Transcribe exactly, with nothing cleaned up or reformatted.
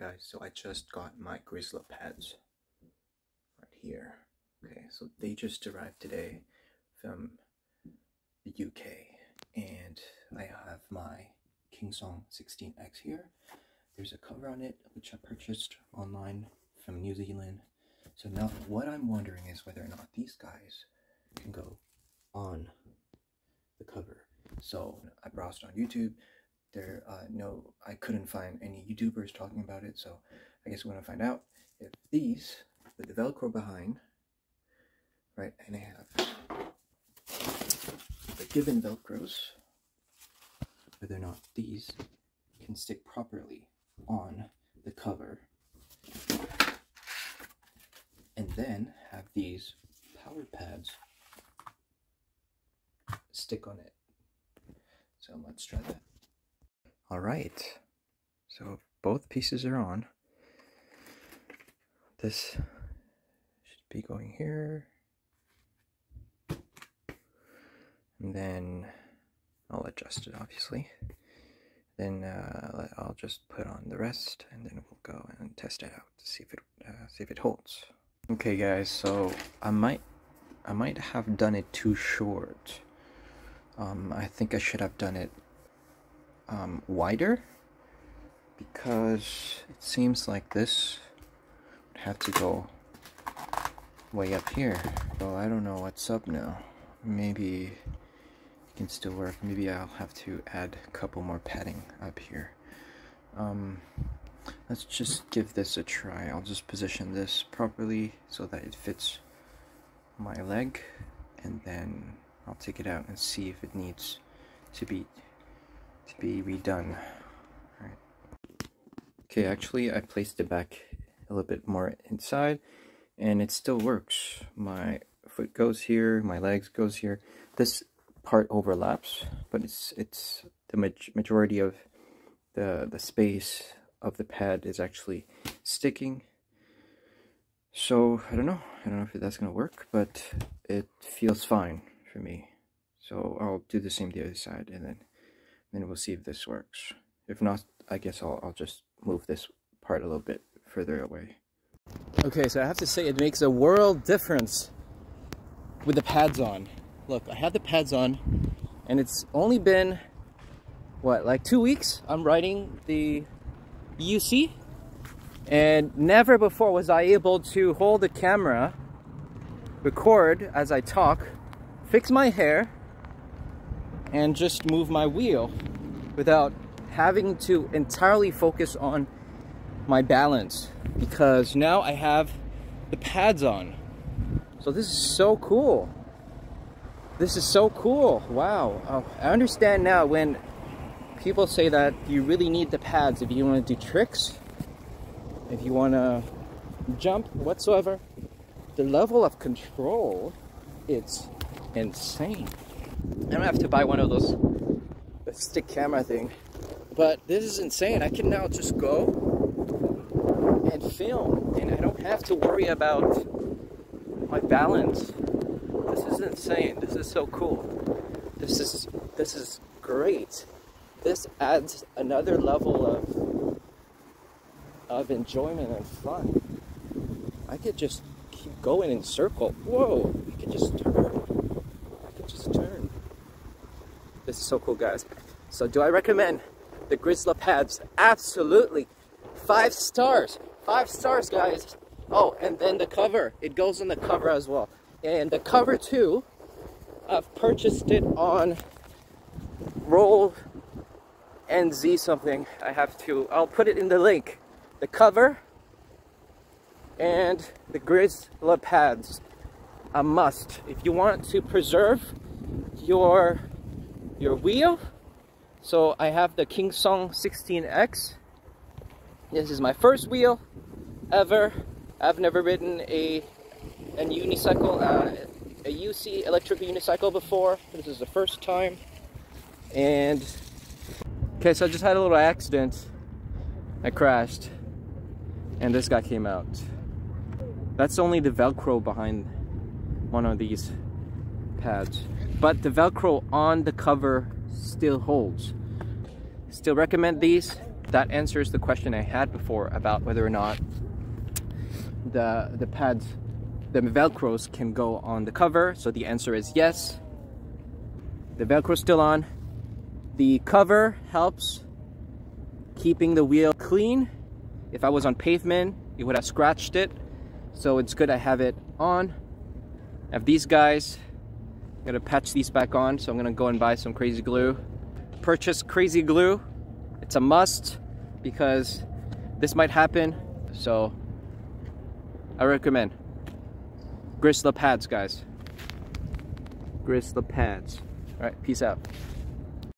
guys, so I just got my Grizzla pads right here. Okay, so they just arrived today from the U K, and I have my KingSong sixteen X here. There's a cover on it which I purchased online from New Zealand. So now what I'm wondering is whether or not these guys can go on the cover. So I browsed on YouTube. There, uh, no, I couldn't find any YouTubers talking about it, so I guess we're gonna find out if these, with the Velcro behind, right, and I have the given Velcros, whether or not these can stick properly on the cover, and then have these power pads stick on it. So let's try that. Alright, so both pieces are on. This should be going here. And then I'll adjust it, obviously. Then uh, I'll just put on the rest, and then we'll go and test it out to see if it uh, see if it holds. Okay, guys. So I might I might have done it too short. Um, I think I should have done it Um, wider, because it seems like this would have to go way up here. Well, I don't know what's up now. Maybe it can still work. Maybe I'll have to add a couple more padding up here. Um, let's just give this a try. I'll just position this properly so that it fits my leg, and then I'll take it out and see if it needs to be To be redone. All right. Okay, actually I placed it back a little bit more inside, and it still works. My foot goes here, my legs goes here. This part overlaps, but it's it's the ma majority of the the space of the pad is actually sticking. So I don't know. I don't know if that's gonna work, but it feels fine for me. So I'll do the same the other side, and then. Then we'll see if this works. If not, I guess I'll, I'll just move this part a little bit further away. Okay, so I have to say it makes a world difference with the pads on. Look, I have the pads on, and it's only been, what, like two weeks? I'm riding the E U C, and never before was I able to hold the camera, record as I talk, fix my hair, and just move my wheel without having to entirely focus on my balance, because now I have the pads on. So this is so cool. This is so cool. Wow. Oh, I understand now when people say that you really need the pads if you want to do tricks, if you want to jump whatsoever. The level of control, it's insane. I'm gonna have to buy one of those the stick camera thing, but this is insane. I can now just go and film, and I don't have to worry about my balance. This is insane. This is so cool. This is this is great. This adds another level of of enjoyment and fun. I could just keep going in circle. Whoa! I could just turn. I could just turn. This is so cool, guys. So do I recommend the Grizzla pads? Absolutely. Five stars. Five stars, guys. Oh, and then the cover. It goes on the cover as well. And the cover, too, I've purchased it on Roll N Z something. I have to. I'll put it in the link. The cover and the Grizzla pads. A must. If you want to preserve your... your wheel. So I have the KingSong sixteen X. This is my first wheel ever. I've never ridden a an unicycle, uh, a U C electric unicycle before. This is the first time. And okay, so I just had a little accident. I crashed, and this guy came out. That's only the Velcro behind one of these pads. But the Velcro on the cover still holds. Still recommend these. that answers the question I had before about whether or not the the pads, the velcros can go on the cover. So the answer is yes. The velcro's still on. The cover helps keeping the wheel clean. If I was on pavement, it would have scratched it. So it's good I have it on. I have these guys. I'm gonna patch these back on. So I'm gonna go and buy some crazy glue. Purchase crazy glue. It's a must because this might happen. So I recommend Grizzla pads, guys. Grizzla pads. All right, peace out.